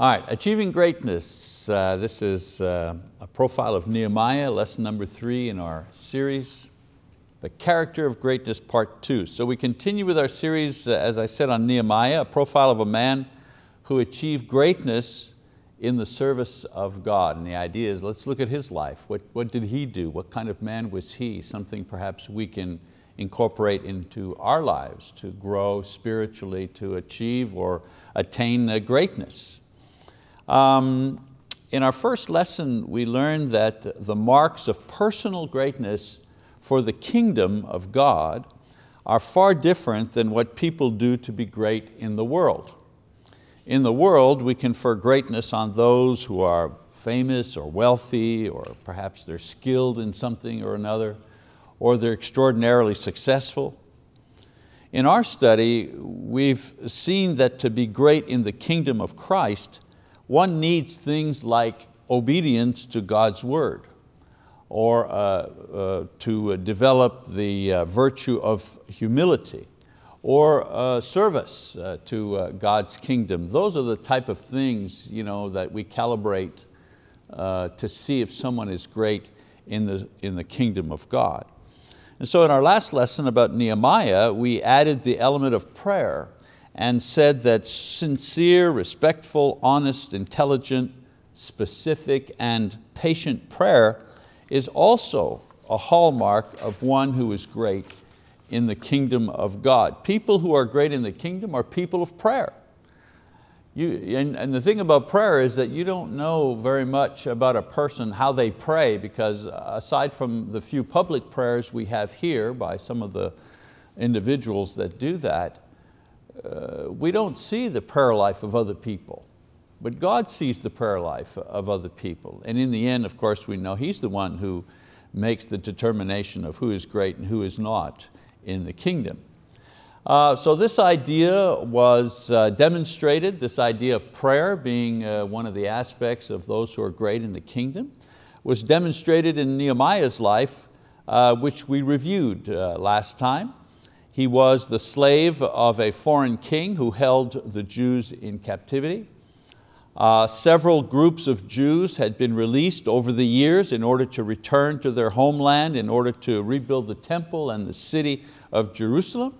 All right, achieving greatness. This is a profile of Nehemiah, lesson number 3 in our series, The Character of Greatness, part 2. So we continue with our series, as I said, on Nehemiah, a profile of a man who achieved greatness in the service of God. And the idea is, let's look at his life. What did he do? What kind of man was he? Something perhaps we can incorporate into our lives to grow spiritually, to achieve or attain greatness. In our first lesson, we learned that the marks of personal greatness for the kingdom of God are far different than what people do to be great in the world. In the world, we confer greatness on those who are famous or wealthy, or perhaps they're skilled in something or another, or they're extraordinarily successful. In our study, we've seen that to be great in the kingdom of Christ, one needs things like obedience to God's word, or to develop the virtue of humility, or service to God's kingdom. Those are the type of things, you know, that we calibrate to see if someone is great in the kingdom of God. And so in our last lesson about Nehemiah, we added the element of prayer and said that sincere, respectful, honest, intelligent, specific, and patient prayer is also a hallmark of one who is great in the kingdom of God. People who are great in the kingdom are people of prayer. And the thing about prayer is that you don't know very much about a person, how they pray, because aside from the few public prayers we have here by some of the individuals that do that, we don't see the prayer life of other people, but God sees the prayer life of other people. And in the end, of course, we know He's the one who makes the determination of who is great and who is not in the kingdom. So this idea was demonstrated, this idea of prayer being one of the aspects of those who are great in the kingdom, was demonstrated in Nehemiah's life, which we reviewed last time. He was the slave of a foreign king who held the Jews in captivity. Several groups of Jews had been released over the years in order to return to their homeland, in order to rebuild the temple and the city of Jerusalem.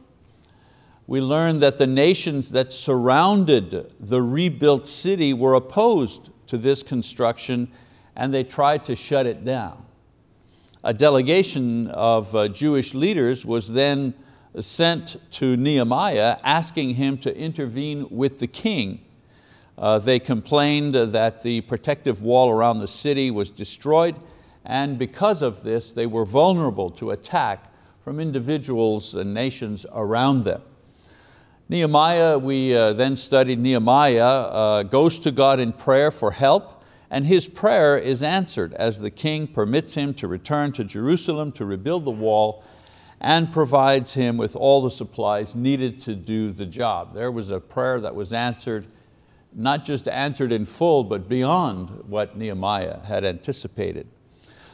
We learned that the nations that surrounded the rebuilt city were opposed to this construction, and they tried to shut it down. A delegation of Jewish leaders was then sent to Nehemiah asking him to intervene with the king. They complained that the protective wall around the city was destroyed, and because of this they were vulnerable to attack from individuals and nations around them. Nehemiah, we then studied Nehemiah, goes to God in prayer for help, and his prayer is answered as the king permits him to return to Jerusalem to rebuild the wall and provides him with all the supplies needed to do the job. There was a prayer that was answered, not just answered in full, but beyond what Nehemiah had anticipated.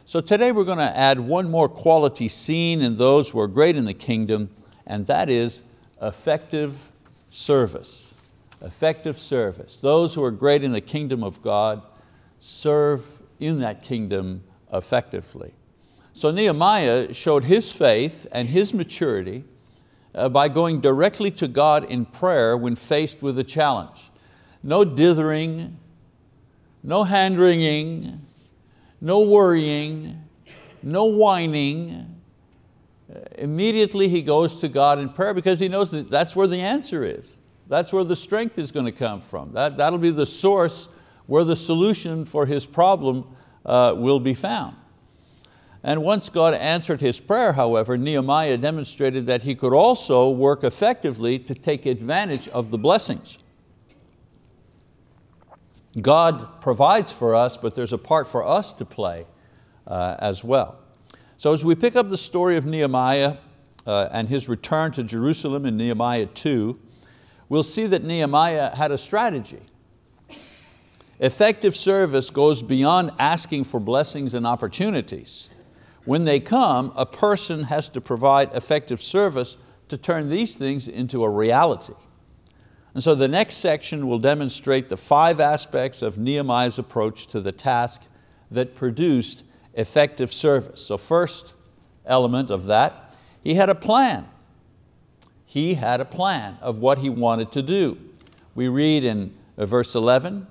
So today we're going to add one more quality seen in those who are great in the kingdom, and that is effective service. Effective service. Those who are great in the kingdom of God serve in that kingdom effectively. So Nehemiah showed his faith and his maturity by going directly to God in prayer when faced with a challenge. No dithering, no hand-wringing, no worrying, no whining. Immediately he goes to God in prayer because he knows that that's where the answer is. That's where the strength is going to come from. That'll be the source where the solution for his problem will be found. And once God answered his prayer, however, Nehemiah demonstrated that he could also work effectively to take advantage of the blessings. God provides for us, but there's a part for us to play as well. So as we pick up the story of Nehemiah and his return to Jerusalem in Nehemiah 2, we'll see that Nehemiah had a strategy. Effective service goes beyond asking for blessings and opportunities. When they come, a person has to provide effective service to turn these things into a reality. And so the next section will demonstrate the five aspects of Nehemiah's approach to the task that produced effective service. So first element of that, he had a plan. He had a plan of what he wanted to do. We read in verse 11,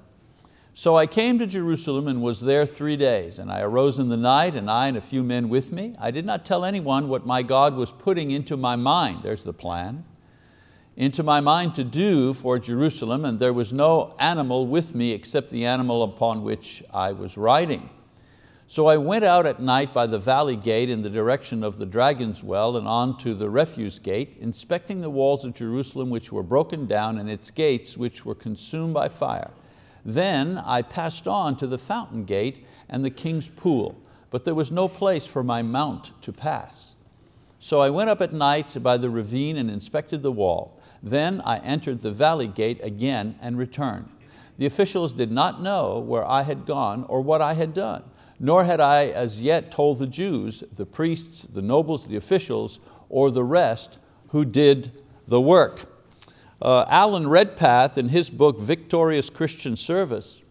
"So I came to Jerusalem and was there 3 days, and I arose in the night, and I and a few men with me. I did not tell anyone what my God was putting into my mind," there's the plan, "into my mind to do for Jerusalem, and there was no animal with me except the animal upon which I was riding. So I went out at night by the valley gate in the direction of the dragon's well and on to the refuse gate, inspecting the walls of Jerusalem which were broken down and its gates which were consumed by fire. Then I passed on to the fountain gate and the king's pool, but there was no place for my mount to pass. So I went up at night by the ravine and inspected the wall. Then I entered the valley gate again and returned. The officials did not know where I had gone or what I had done, nor had I as yet told the Jews, the priests, the nobles, the officials, or the rest who did the work." Alan Redpath, in his book, Victorious Christian Service,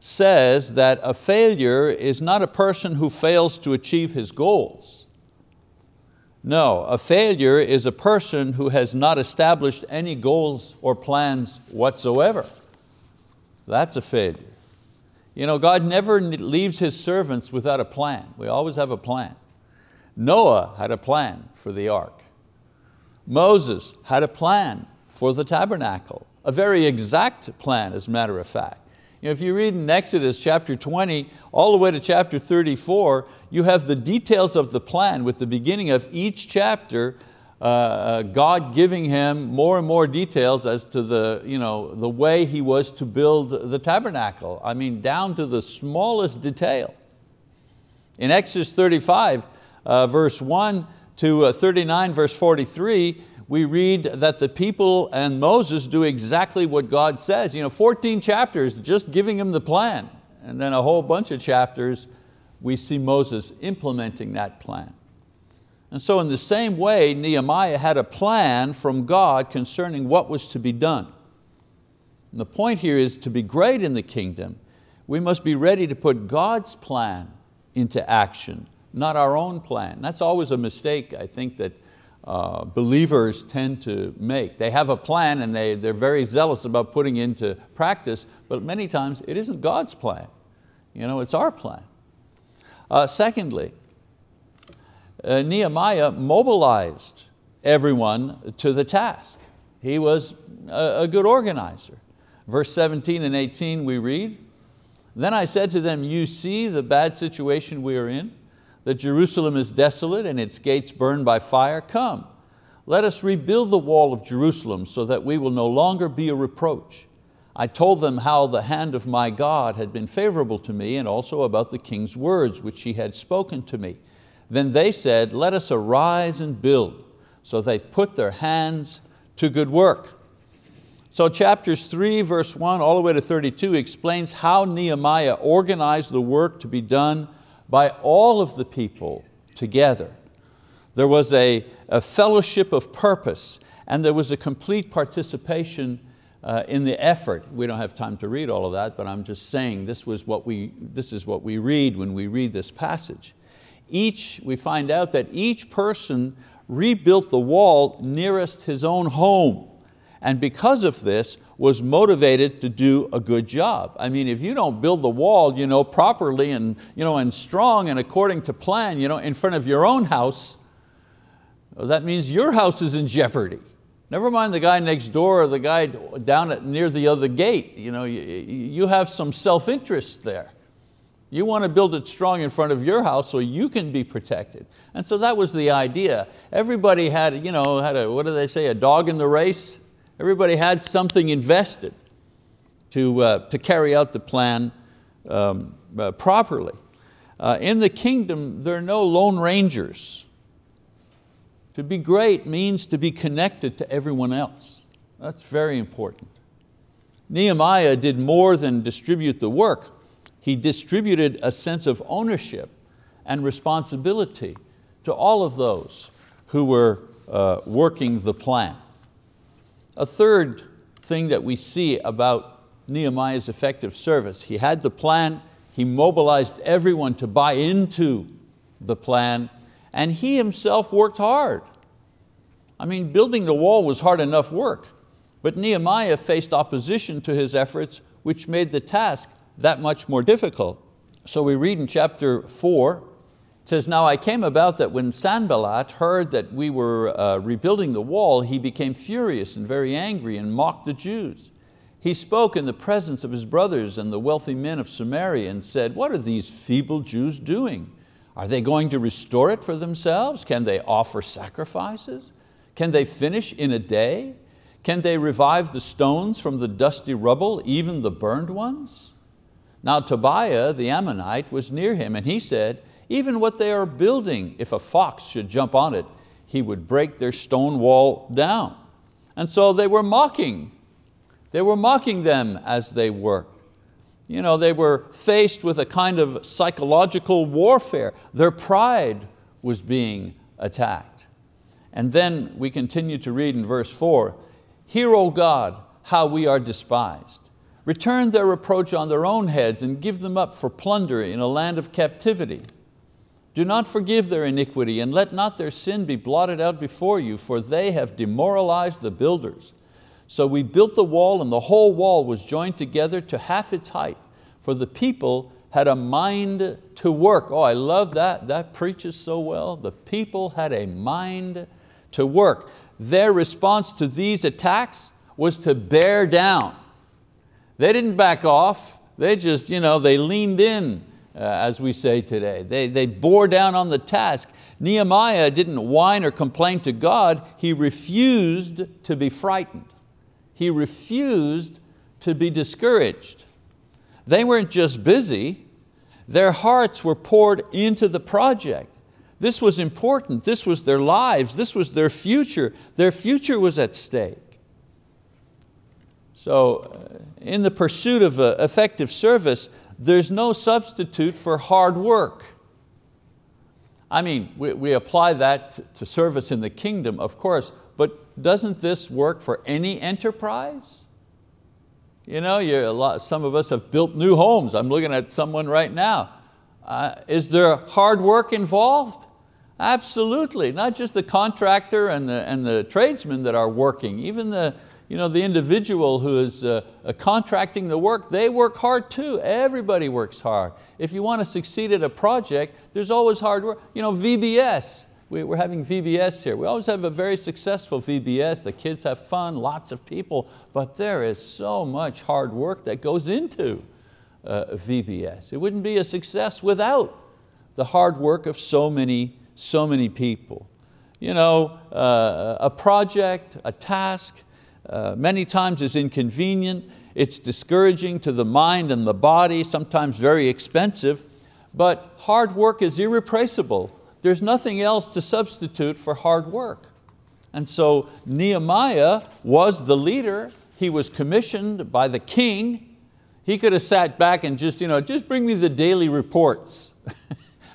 says that a failure is not a person who fails to achieve his goals. No, a failure is a person who has not established any goals or plans whatsoever. That's a failure. You know, God never leaves His servants without a plan. We always have a plan. Noah had a plan for the ark. Moses had a plan for the tabernacle, a very exact plan, as a matter of fact. You know, if you read in Exodus chapter 20 all the way to chapter 34, you have the details of the plan with the beginning of each chapter, God giving him more and more details as to the, the way he was to build the tabernacle. I mean, down to the smallest detail. In Exodus 35, verse 1 to 39, verse 43, we read that the people and Moses do exactly what God says. 14 chapters just giving him the plan, and then a whole bunch of chapters we see Moses implementing that plan. And so in the same way, Nehemiah had a plan from God concerning what was to be done. And the point here is, to be great in the kingdom, we must be ready to put God's plan into action, not our own plan. That's always a mistake, I think, that believers tend to make. They have a plan and they're very zealous about putting into practice, but many times it isn't God's plan. It's our plan. Secondly, Nehemiah mobilized everyone to the task. He was a good organizer. Verse 17 and 18 we read, "Then I said to them, you see the bad situation we are in, that Jerusalem is desolate and its gates burned by fire. Come, let us rebuild the wall of Jerusalem so that we will no longer be a reproach. I told them how the hand of my God had been favorable to me, and also about the king's words which he had spoken to me. Then they said, let us arise and build. So they put their hands to good work." So chapters 3, verse 1 all the way to 32 explains how Nehemiah organized the work to be done by all of the people together. There was a fellowship of purpose, and there was a complete participation in the effort. We don't have time to read all of that, but I'm just saying this is what we read when we read this passage. We find out that each person rebuilt the wall nearest his own home, and because of this was motivated to do a good job. I mean, if you don't build the wall properly and, and strong and according to plan in front of your own house, that means your house is in jeopardy. Never mind the guy next door or the guy down near the other gate. You have some self-interest there. You want to build it strong in front of your house so you can be protected. And so that was the idea. Everybody had, had a, what do they say, a dog in the race? Everybody had something invested to carry out the plan properly. In the kingdom, there are no lone rangers. To be great means to be connected to everyone else. That's very important. Nehemiah did more than distribute the work. He distributed a sense of ownership and responsibility to all of those who were working the plan. A third thing that we see about Nehemiah's effective service. He had the plan, he mobilized everyone to buy into the plan, and he himself worked hard. I mean, building the wall was hard enough work, but Nehemiah faced opposition to his efforts, which made the task that much more difficult. So we read in chapter 4, it says, "Now I came about that when Sanballat heard that we were rebuilding the wall, he became furious and very angry and mocked the Jews. He spoke in the presence of his brothers and the wealthy men of Samaria and said, 'What are these feeble Jews doing? Are they going to restore it for themselves? Can they offer sacrifices? Can they finish in a day? Can they revive the stones from the dusty rubble, even the burned ones?' Now Tobiah the Ammonite was near him, and he said, 'Even what they are building, if a fox should jump on it, he would break their stone wall down.' And so they were mocking. They were mocking them as they worked. You know, they were faced with a kind of psychological warfare. Their pride was being attacked. And then we continue to read in verse 4, "Hear, O God, how we are despised. Return their reproach on their own heads and give them up for plunder in a land of captivity. Do not forgive their iniquity, and let not their sin be blotted out before you, for they have demoralized the builders. So we built the wall, and the whole wall was joined together to half its height, for the people had a mind to work." Oh, I love that. That preaches so well. The people had a mind to work. Their response to these attacks was to bear down. They didn't back off. They just, you know, they leaned in, as we say today. They bore down on the task. Nehemiah didn't whine or complain to God. He refused to be frightened. He refused to be discouraged. They weren't just busy, their hearts were poured into the project. This was important, this was their lives, this was their future was at stake. So in the pursuit of effective service, there's no substitute for hard work. I mean, we apply that to service in the kingdom, of course, but doesn't this work for any enterprise? You know, some of us have built new homes. I'm looking at someone right now. Is there hard work involved? Absolutely, not just the contractor and the tradesmen that are working, even the individual who is contracting the work, they work hard too. Everybody works hard. If you want to succeed at a project, there's always hard work. You know, VBS, we're having VBS here. We always have a very successful VBS. The kids have fun, lots of people, but there is so much hard work that goes into VBS. It wouldn't be a success without the hard work of so many people. You know, a project, a task, many times is inconvenient. It's discouraging to the mind and the body, sometimes very expensive, but hard work is irreplaceable. There's nothing else to substitute for hard work. And so Nehemiah was the leader. He was commissioned by the king. He could have sat back and just, just bring me the daily reports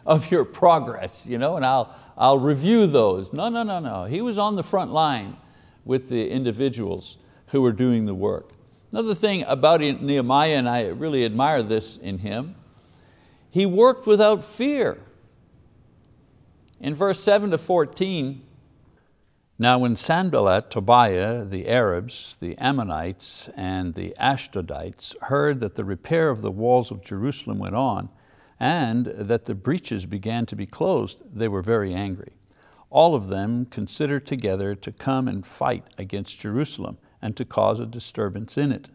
of your progress, and I'll review those. No, no, no, no. He was on the front line with the individuals who were doing the work. Another thing about Nehemiah, and I really admire this in him, he worked without fear. In verse 7 to 14, "Now when Sanballat, Tobiah, the Arabs, the Ammonites, and the Ashdodites heard that the repair of the walls of Jerusalem went on and that the breaches began to be closed, they were very angry. All of them considered together to come and fight against Jerusalem and to cause a disturbance in it.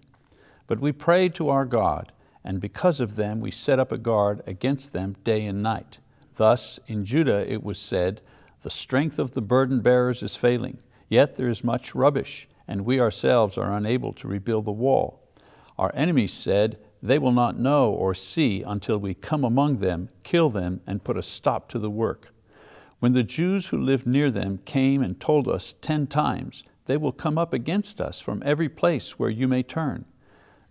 But we prayed to our God, and because of them we set up a guard against them day and night. Thus in Judah it was said, 'The strength of the burden bearers is failing, yet there is much rubbish, and we ourselves are unable to rebuild the wall.' Our enemies said, 'They will not know or see until we come among them, kill them, and put a stop to the work.' When the Jews who lived near them came and told us 10 times, 'They will come up against us from every place where you may turn.'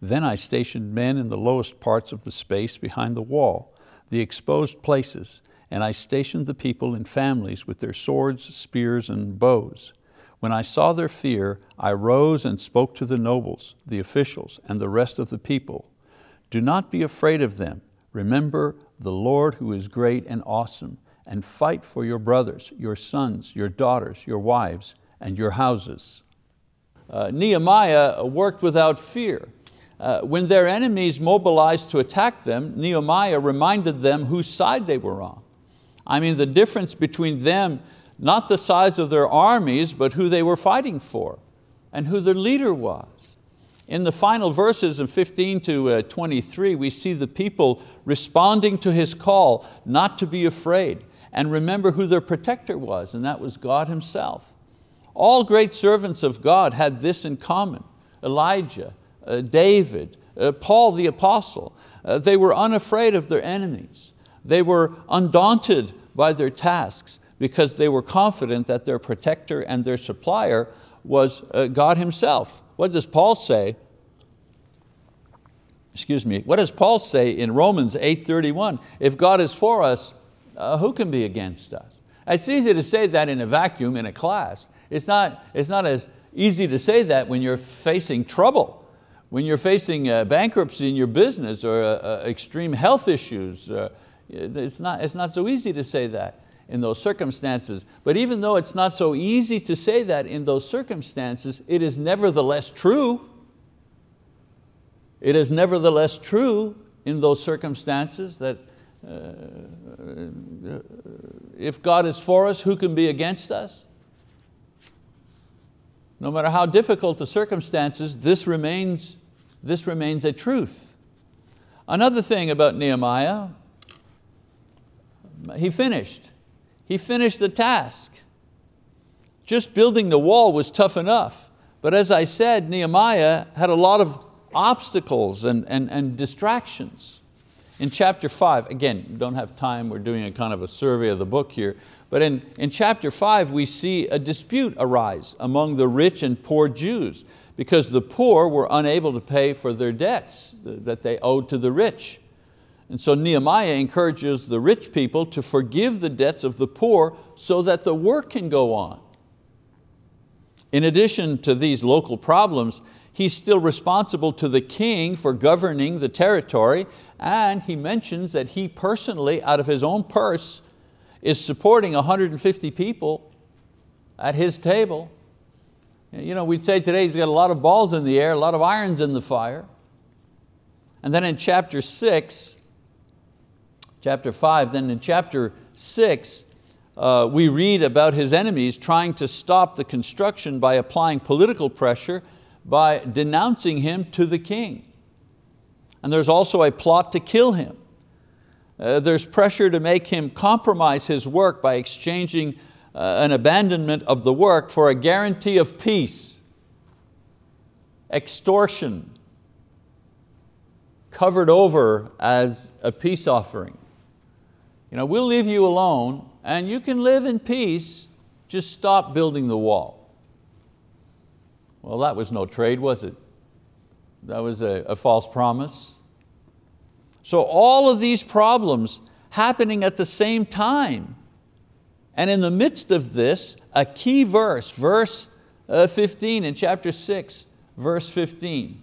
Then I stationed men in the lowest parts of the space behind the wall, the exposed places, and I stationed the people in families with their swords, spears, and bows. When I saw their fear, I rose and spoke to the nobles, the officials, and the rest of the people. Do not be afraid of them. Remember the Lord who is great and awesome, and fight for your brothers, your sons, your daughters, your wives, and your houses." Nehemiah worked without fear. When their enemies mobilized to attack them, Nehemiah reminded them whose side they were on. I mean, the difference between them, not the size of their armies, but who they were fighting for and who their leader was. In the final verses of 15 to 23, we see the people responding to his call not to be afraid and remember who their protector was, and that was God himself. All great servants of God had this in common: Elijah, David, Paul the apostle. They were unafraid of their enemies. They were undaunted by their tasks because they were confident that their protector and their supplier was God himself. What does Paul say? What does Paul say in Romans 8:31? If God is for us, who can be against us? It's easy to say that in a vacuum, in a class. It's not as easy to say that when you're facing trouble, when you're facing bankruptcy in your business or extreme health issues. It's not so easy to say that in those circumstances. But even though it's not so easy to say that in those circumstances, it is nevertheless true. It is nevertheless true in those circumstances that if God is for us, who can be against us? No matter how difficult the circumstances, this remains a truth. Another thing about Nehemiah, he finished. He finished the task. Just building the wall was tough enough, but as I said, Nehemiah had a lot of obstacles and distractions. In chapter 5, again, don't have time, we're doing a kind of a survey of the book here, but in chapter 5 we see a dispute arise among the rich and poor Jews because the poor were unable to pay for their debts that they owed to the rich. And so Nehemiah encourages the rich people to forgive the debts of the poor so that the work can go on. In addition to these local problems, he's still responsible to the king for governing the territory, and he mentions that he personally, out of his own purse, is supporting 150 people at his table. You know, we'd say today he's got a lot of balls in the air, a lot of irons in the fire. And then in chapter 6, we read about his enemies trying to stop the construction by applying political pressure, by denouncing him to the king. And there's also a plot to kill him. There's pressure to make him compromise his work by exchanging an abandonment of the work for a guarantee of peace, extortion, covered over as a peace offering. You know, we'll leave you alone and you can live in peace, just stop building the wall. Well, that was no trade, was it? That was a false promise. So all of these problems happening at the same time. And in the midst of this, a key verse, verse 15 in chapter 6, verse 15.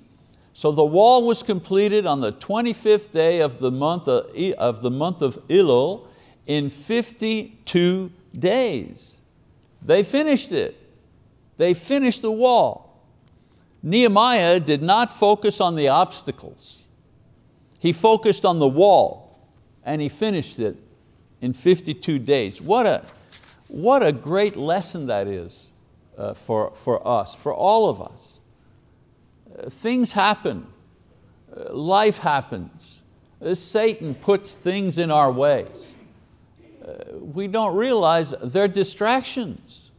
So the wall was completed on the 25th day of the month of Ilul in 52 days. They finished it. They finished the wall. Nehemiah did not focus on the obstacles. He focused on the wall and he finished it in 52 days. What a great lesson that is for us, for all of us. Things happen, life happens. Satan puts things in our ways. We don't realize they're distractions.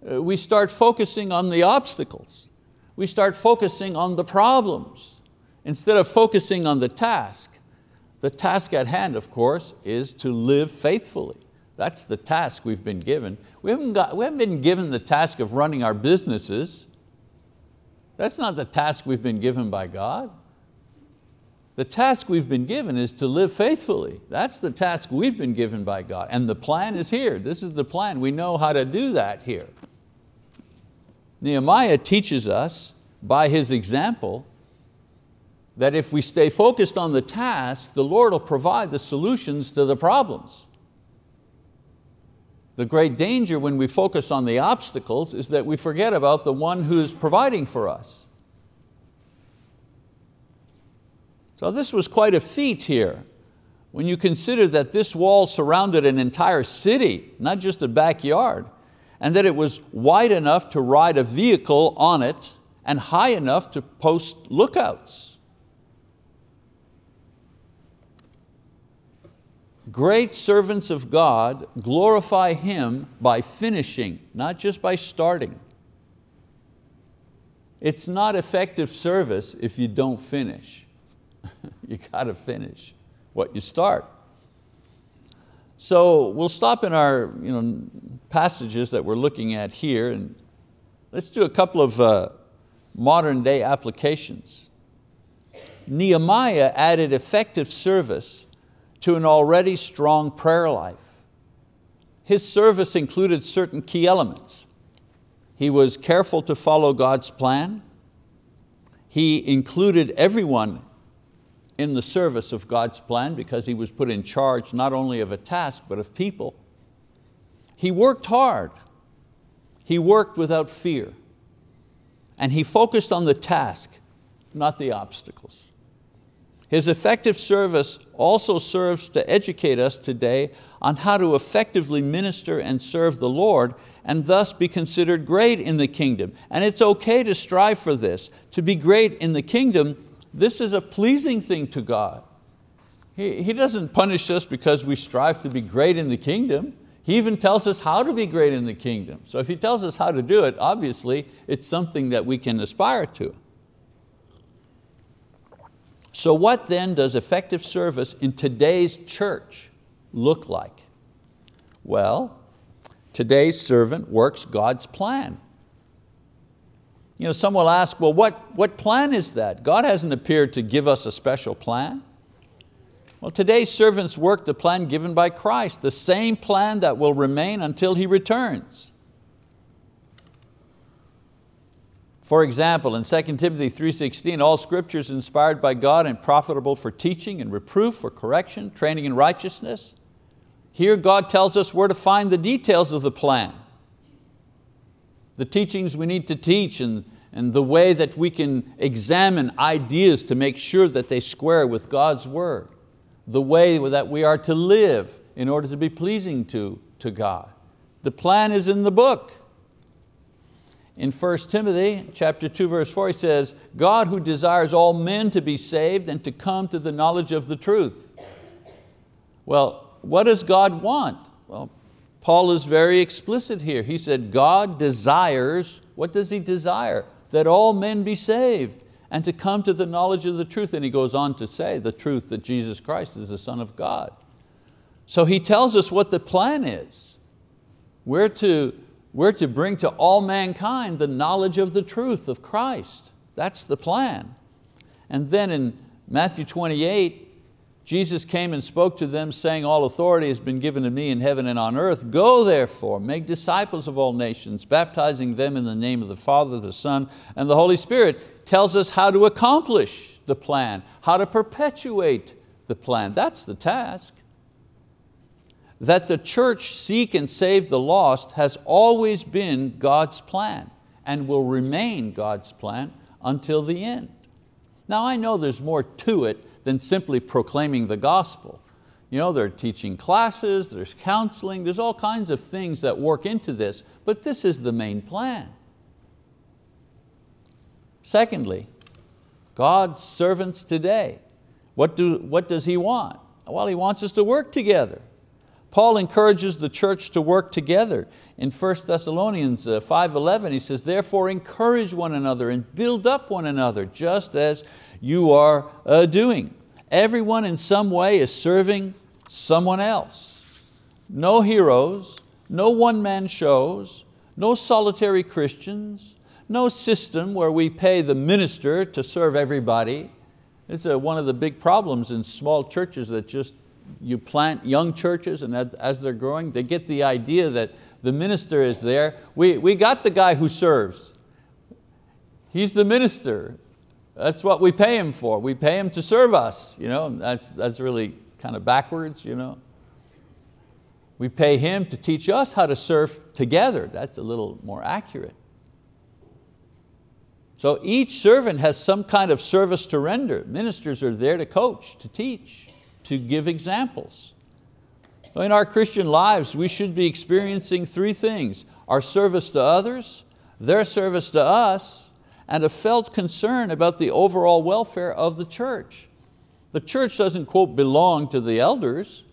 We start focusing on the obstacles. We start focusing on the problems, instead of focusing on the task at hand, of course, is to live faithfully. That's the task we've been given. We haven't been given the task of running our businesses. That's not the task we've been given by God. The task we've been given is to live faithfully. That's the task we've been given by God. And the plan is here. This is the plan. We know how to do that here. Nehemiah teaches us by his example that if we stay focused on the task, the Lord will provide the solutions to the problems. The great danger when we focus on the obstacles is that we forget about the one who is providing for us. So this was quite a feat here when you consider that this wall surrounded an entire city, not just a backyard, and that it was wide enough to ride a vehicle on it and high enough to post lookouts. Great servants of God glorify Him by finishing, not just by starting. It's not effective service if you don't finish. You got to finish what you start. So we'll stop in our passages that we're looking at here, and let's do a couple of modern day applications. Nehemiah added effective service to an already strong prayer life. His service included certain key elements. He was careful to follow God's plan. He included everyone in the service of God's plan because he was put in charge not only of a task but of people. He worked hard. He worked without fear. And he focused on the task, not the obstacles. His effective service also serves to educate us today on how to effectively minister and serve the Lord and thus be considered great in the kingdom. And it's okay to strive for this. To be great in the kingdom, this is a pleasing thing to God. He doesn't punish us because we strive to be great in the kingdom. He even tells us how to be great in the kingdom. So if He tells us how to do it, obviously it's something that we can aspire to. So what then does effective service in today's church look like? Well, today's servant works God's plan. Some will ask, well, what plan is that? God hasn't appeared to give us a special plan. Well, today's servants work the plan given by Christ, the same plan that will remain until He returns. For example, in 2 Timothy 3:16, all Scripture is inspired by God and profitable for teaching and reproof, for correction, training in righteousness. Here God tells us where to find the details of the plan, the teachings we need to teach, and the way that we can examine ideas to make sure that they square with God's word, the way that we are to live in order to be pleasing to God. The plan is in the book. In 1 Timothy chapter 2, verse 4, he says, God who desires all men to be saved and to come to the knowledge of the truth. Well, what does God want? Well, Paul is very explicit here. He said, God desires, what does He desire? That all men be saved and to come to the knowledge of the truth. And he goes on to say the truth, that Jesus Christ is the Son of God. So he tells us what the plan is. We're to bring to all mankind the knowledge of the truth of Christ. That's the plan. And then in Matthew 28, Jesus came and spoke to them, saying, all authority has been given to me in heaven and on earth. Go therefore, make disciples of all nations, baptizing them in the name of the Father, the Son, and the Holy Spirit. Tells us how to accomplish the plan, how to perpetuate the plan. That's the task. That the church seek and save the lost has always been God's plan and will remain God's plan until the end. Now I know there's more to it than simply proclaiming the gospel. They're teaching classes, there's counseling, there's all kinds of things that work into this, but this is the main plan. Secondly, God's servants today, what does He want? Well, He wants us to work together. Paul encourages the church to work together. In 1 Thessalonians 5:11, he says, therefore encourage one another and build up one another, just as you are doing. Everyone in some way is serving someone else. No heroes, no one-man shows, no solitary Christians, no system where we pay the minister to serve everybody. It's one of the big problems in small churches, that you plant young churches, and as they're growing, they get the idea that the minister is there. We got the guy who serves. He's the minister. That's what we pay him for. We pay him to serve us. You know, that's really kind of backwards. You know. We pay him to teach us how to serve together. That's a little more accurate. So each servant has some kind of service to render. Ministers are there to coach, to teach, to give examples. So in our Christian lives, we should be experiencing three things: our service to others, their service to us, and a felt concern about the overall welfare of the church. The church doesn't, quote, belong to the elders.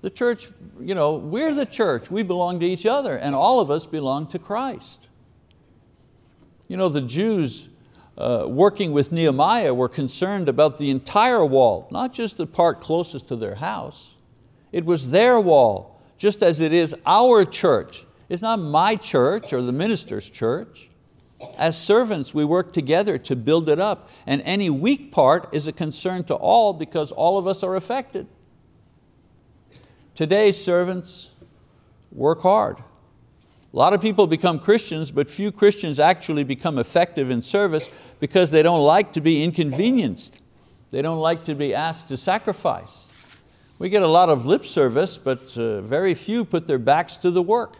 The church, you know, we're the church. We belong to each other, and all of us belong to Christ. You know, the Jews working with Nehemiah were concerned about the entire wall, not just the part closest to their house. It was their wall, just as it is our church. It's not my church or the minister's church. As servants, we work together to build it up, and any weak part is a concern to all because all of us are affected. Today's servants work hard. A lot of people become Christians, but few Christians actually become effective in service because they don't like to be inconvenienced. They don't like to be asked to sacrifice. We get a lot of lip service, but very few put their backs to the work.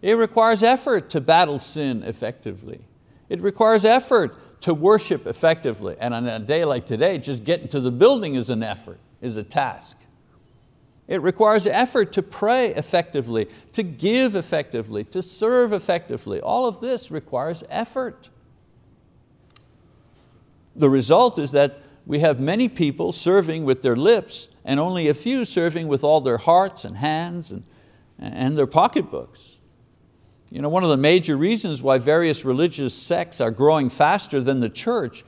It requires effort to battle sin effectively. It requires effort to worship effectively. And on a day like today, just getting to the building is an effort, is a task. It requires effort to pray effectively, to give effectively, to serve effectively. All of this requires effort. The result is that we have many people serving with their lips and only a few serving with all their hearts and hands and their pocketbooks. You know, one of the major reasons why various religious sects are growing faster than the church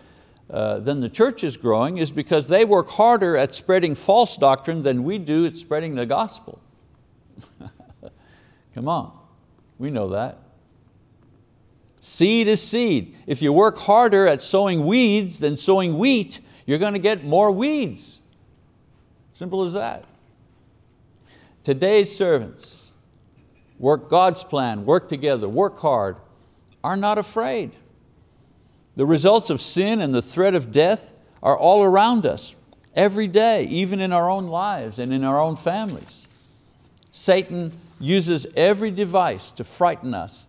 is growing is because they work harder at spreading false doctrine than we do at spreading the gospel. Come on, we know that. Seed is seed. If you work harder at sowing weeds than sowing wheat, you're going to get more weeds. Simple as that. Today's servants work God's plan, work together, work hard, are not afraid. The results of sin and the threat of death are all around us, every day, even in our own lives and in our own families. Satan uses every device to frighten us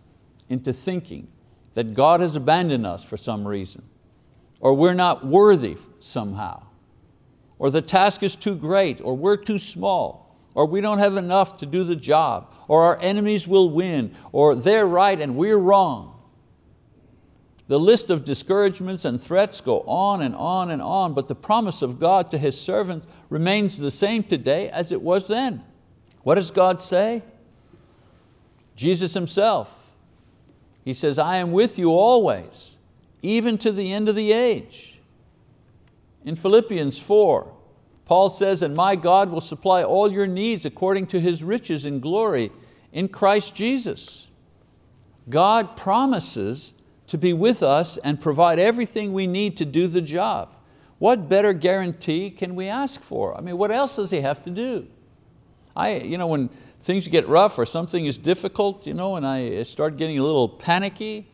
into thinking that God has abandoned us for some reason, or we're not worthy somehow, or the task is too great, or we're too small, or we don't have enough to do the job, or our enemies will win, or they're right and we're wrong. The list of discouragements and threats go on and on and on, but the promise of God to His servants remains the same today as it was then. What does God say? Jesus Himself, He says, I am with you always, even to the end of the age. In Philippians 4, Paul says, and my God will supply all your needs according to His riches in glory in Christ Jesus. God promises to be with us and provide everything we need to do the job. What better guarantee can we ask for? I mean, what else does He have to do? You know, when things get rough or something is difficult, you know, and I start getting a little panicky,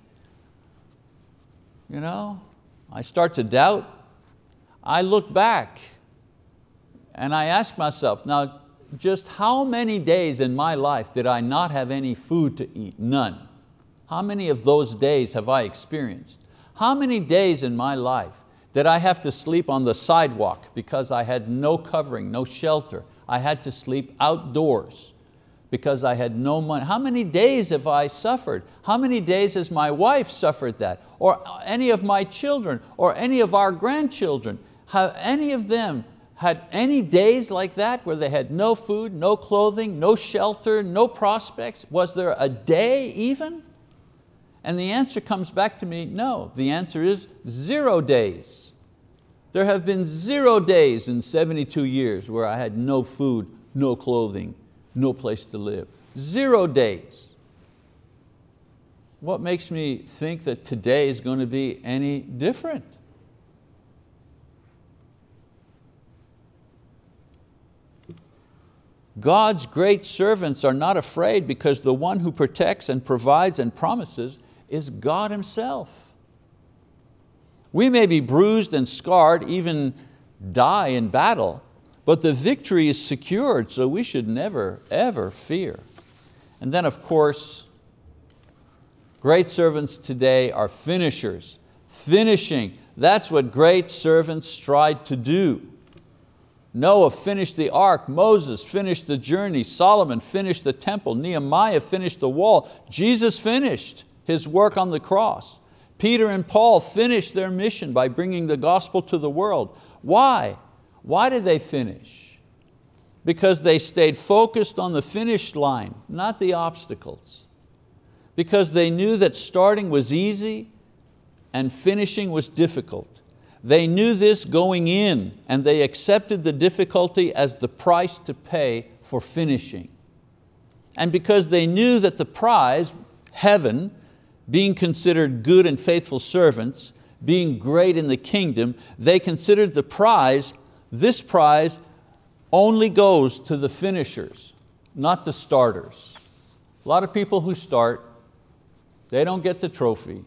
you know, I start to doubt. I look back and I ask myself, now, just how many days in my life did I not have any food to eat? None. How many of those days have I experienced? How many days in my life did I have to sleep on the sidewalk because I had no covering, no shelter? I had to sleep outdoors because I had no money. How many days have I suffered? How many days has my wife suffered that? Or any of my children, or any of our grandchildren? Have any of them had any days like that where they had no food, no clothing, no shelter, no prospects? Was there a day even? And the answer comes back to me, no. The answer is 0 days. There have been 0 days in 72 years where I had no food, no clothing, no place to live. 0 days. What makes me think that today is going to be any different? God's great servants are not afraid because the one who protects and provides and promises is God Himself. We may be bruised and scarred, even die in battle, but the victory is secured, so we should never, ever fear. And then of course, great servants today are finishers. Finishing, that's what great servants strive to do. Noah finished the ark, Moses finished the journey, Solomon finished the temple, Nehemiah finished the wall, Jesus finished his work on the cross. Peter and Paul finished their mission by bringing the gospel to the world. Why? Why did they finish? Because they stayed focused on the finish line, not the obstacles. Because they knew that starting was easy and finishing was difficult. They knew this going in, and they accepted the difficulty as the price to pay for finishing. And because they knew that the prize, heaven, being considered good and faithful servants, being great in the kingdom, they considered the prize, this prize only goes to the finishers, not the starters. A lot of people who start, they don't get the trophy.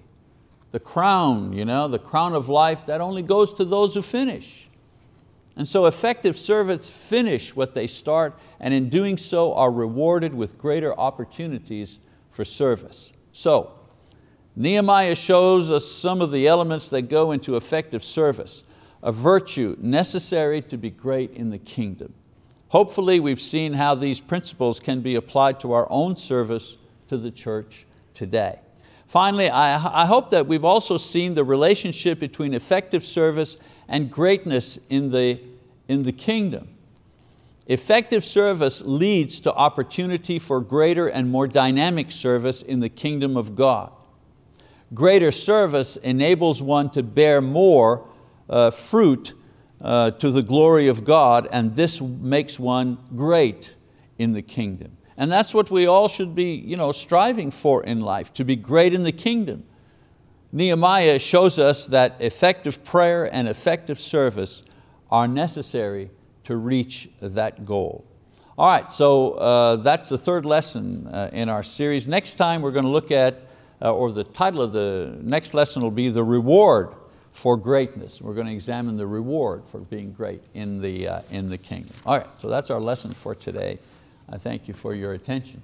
The crown, the crown of life, that only goes to those who finish. And so effective servants finish what they start, and in doing so are rewarded with greater opportunities for service. So Nehemiah shows us some of the elements that go into effective service, a virtue necessary to be great in the kingdom. Hopefully we've seen how these principles can be applied to our own service to the church today. Finally, I hope that we've also seen the relationship between effective service and greatness in the kingdom. Effective service leads to opportunity for greater and more dynamic service in the kingdom of God. Greater service enables one to bear more fruit to the glory of God, and this makes one great in the kingdom. And that's what we all should be striving for in life, to be great in the kingdom. Nehemiah shows us that effective prayer and effective service are necessary to reach that goal. All right, so that's the third lesson in our series. Next time we're going to look at, or the title of the next lesson will be The Reward for Greatness. We're going to examine the reward for being great in the kingdom. All right, so that's our lesson for today. I thank you for your attention.